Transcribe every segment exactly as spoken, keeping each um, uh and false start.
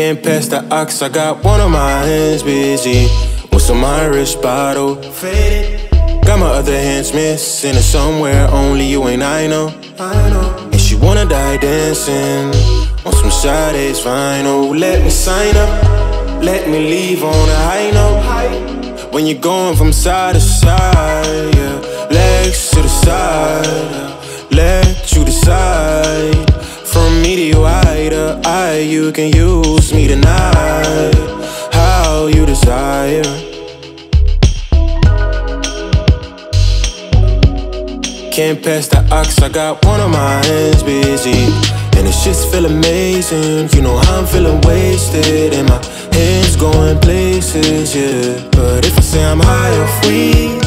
can't pass the ox. I got one of my hands busy with some Irish bottle. Got my other hands missing, it's somewhere only you and I know. And she wanna die dancing on some Sade's vinyl. Let me sign up, let me leave on a high note. When you're going from side to side, yeah. Legs to the side, yeah. Let you decide. From me to you, eye to eye, you can use me tonight, how you desire. Can't pass the ox, I got one of my hands busy, and it's just feel amazing. You know I'm feeling wasted, and my hands going places, yeah. But if I say I'm high off weed,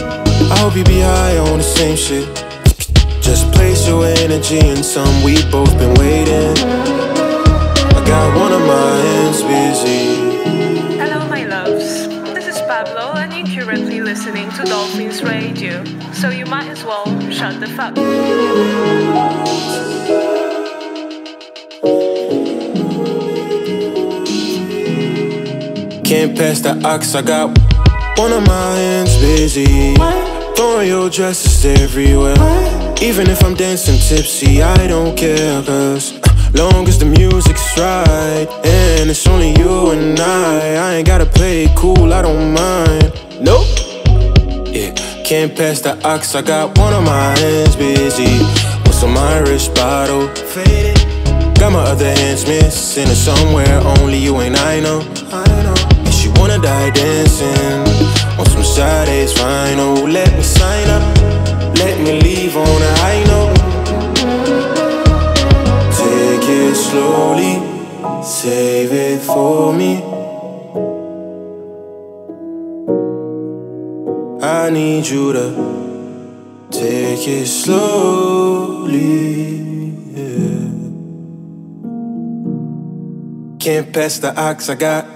I hope you be high on the same shit. Just place your energy in some, we both been waiting. I got one of my hands busy. Hello my loves, this is Pablo and you're currently listening to Dolphins Radio, so you might as well shut the fuck up. Can't pass the ox, I got one of my hands busy. What? Throwing your dresses everywhere. What? Even if I'm dancing tipsy, I don't care, cause uh, long as the music's right, and it's only you and I. I ain't gotta play it cool, I don't mind. Nope. Yeah, can't pass the ox, I got one of my hands busy with some Irish bottle. Got my other hands missing, it's somewhere only you and I know. And she wanna die dancing on some Sade's vinyl. Let me sign up, let me leave on a high note. Take it slowly, save it for me. I need you to take it slowly, yeah. Can't pass the ox, I got